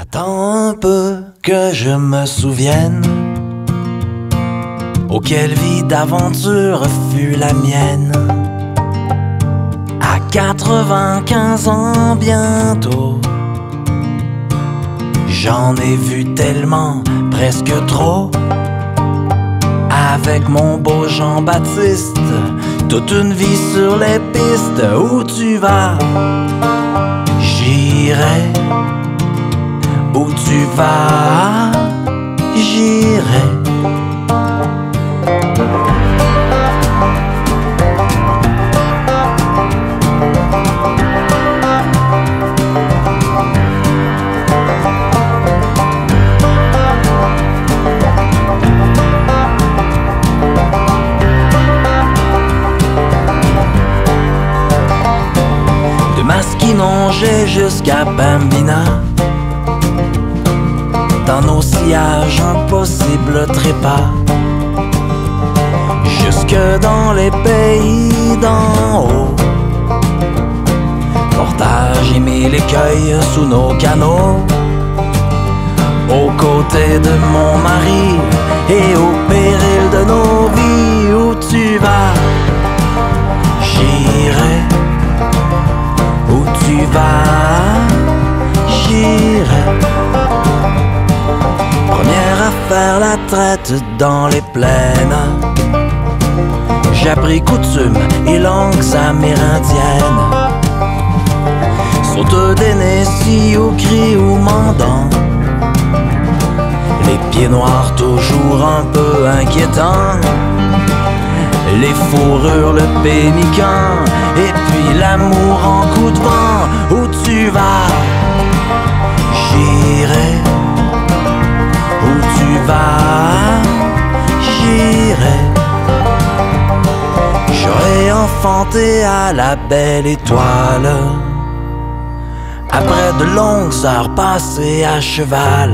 Attends un peu que je me souvienne, oh quelle vie d'aventure fut la mienne. À 95 ans bientôt, j'en ai vu tellement, presque trop. Avec mon beau Jean-Baptiste, toute une vie sur les pistes. Où tu vas, j'irai. Où tu vas, j'irai. De Maskinongé jusqu'à Pembina, dans nos sillages impossibles trépas, jusque dans les pays d'en haut. Portage et mille écueils sous nos canaux, aux côtés de mon mari et au péril de nos vies. Où tu vas, j'irai. Où tu vas, j'irai. Première à faire la traite dans les plaines, j'appris coutumes et langues amérindiennes. Saute d'Hennessy ou cri ou mandant, les pieds noirs toujours un peu inquiétants, les fourrures, le pémican, et puis l'amour en coup de vent. Où tu vas, j'irai. Où tu vas, j'irai. J'aurai enfanté à la belle étoile, après de longues heures passées à cheval,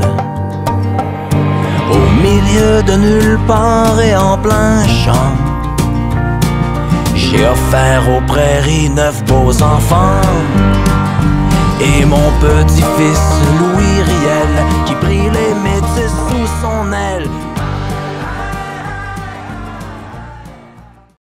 au milieu de nulle part et en plein champ. J'ai offert aux prairies 9 beaux enfants et mon petit-fils Louis Riel qui prit les Métis sous son aile.